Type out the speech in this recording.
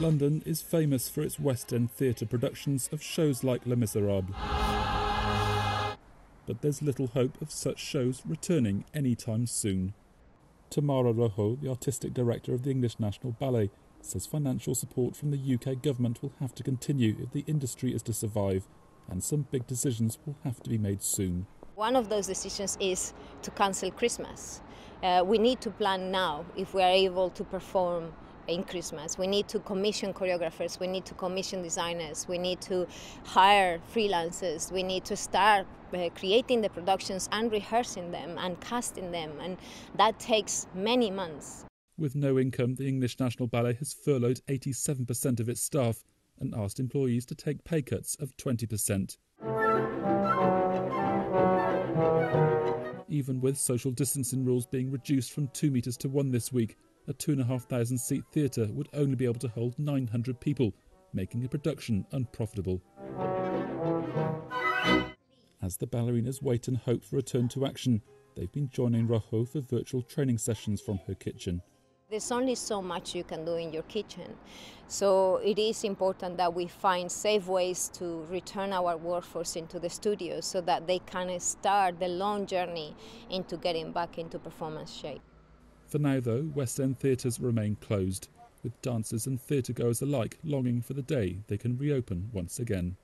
London is famous for its West End theatre productions of shows like Les Misérables. But there's little hope of such shows returning anytime soon. Tamara Rojo, the artistic director of the English National Ballet, says financial support from the UK government will have to continue if the industry is to survive, and some big decisions will have to be made soon. One of those decisions is to cancel Christmas. We need to plan now if we are able to perform in Christmas. We need to commission choreographers, we need to commission designers, we need to hire freelancers, we need to start creating the productions and rehearsing them and casting them, and that takes many months. With no income, the English National Ballet has furloughed 87% of its staff and asked employees to take pay cuts of 20%. Even with social distancing rules being reduced from 2 metres to 1 this week, a 2,500 seat theatre would only be able to hold 900 people, making the production unprofitable. As the ballerinas wait and hope for a return to action, they've been joining Rojo for virtual training sessions from her kitchen. There's only so much you can do in your kitchen, so it is important that we find safe ways to return our workforce into the studio so that they can start the long journey into getting back into performance shape. For now though, West End theatres remain closed, with dancers and theatregoers alike longing for the day they can reopen once again.